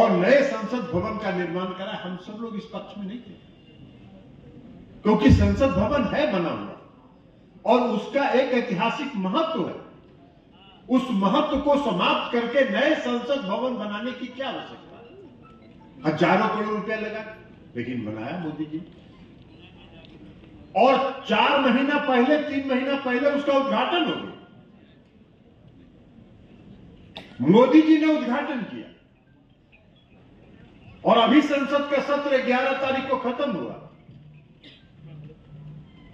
और नए संसद भवन का निर्माण करा। हम सब लोग इस पक्ष में नहीं थे, क्योंकि संसद भवन है बना हुआ और उसका एक ऐतिहासिक महत्व है। उस महत्व को समाप्त करके नए संसद भवन बनाने की क्या आवश्यकता है? हजारों करोड़ रुपया लगा, लेकिन बनाया मोदी जी। और 3 महीना पहले उसका उद्घाटन हो गया, मोदी जी ने उद्घाटन किया। और अभी संसद का सत्र 11 तारीख को खत्म हुआ।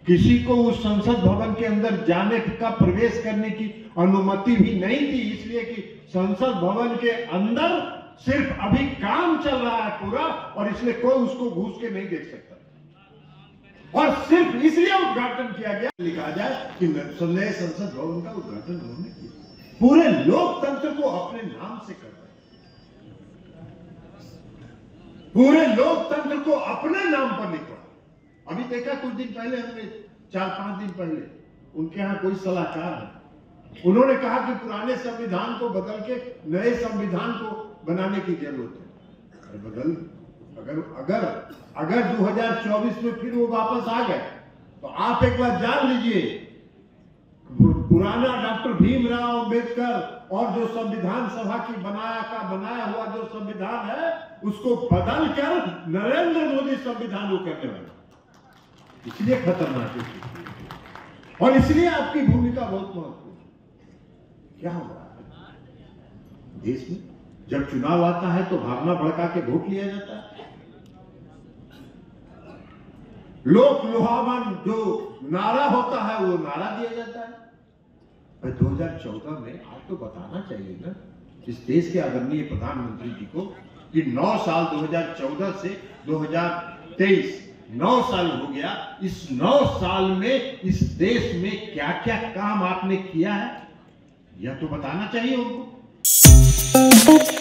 किसी को उस संसद भवन के अंदर जाने का, प्रवेश करने की अनुमति भी नहीं थी, इसलिए कि संसद भवन के अंदर सिर्फ अभी काम चल रहा है पूरा, और इसलिए कोई उसको घुस के नहीं देख सकता। और सिर्फ इसलिए उद्घाटन किया गया, लिखा जाए कि नए संसद भवन का उद्घाटन उन्होंने किया। पूरे लोकतंत्र को अपने नाम से कर रहे, पूरे लोकतंत्र को अपने नाम पर लिखो। अभी देखा कुछ दिन पहले, हमने 4-5 दिन पहले उनके यहाँ कोई सलाहकार है, उन्होंने कहा कि पुराने संविधान को बदल के नए संविधान को बनाने की जरूरत है। अगर 2024 में फिर वो वापस आ गए तो आप एक बार जान लीजिए, पुराना डॉक्टर भीमराव अंबेडकर और जो संविधान सभा की बनाया हुआ जो संविधान है उसको बदल कर नरेंद्र मोदी संविधान को करने वाला। इसलिए खतरनाक है और इसलिए आपकी भूमिका बहुत महत्वपूर्ण। क्या हुआ देश में? जब चुनाव आता है तो भावना भड़का के वोट लिया जाता है। लोक लुभावन जो नारा होता है वो नारा दिया जाता है। 2014 में आपको बताना चाहिए ना इस देश के आदरणीय प्रधानमंत्री जी को कि 9 साल 2014 से 2023 9 साल हो गया। इस 9 साल में इस देश में क्या क्या काम आपने किया है, यह तो बताना चाहिए उनको।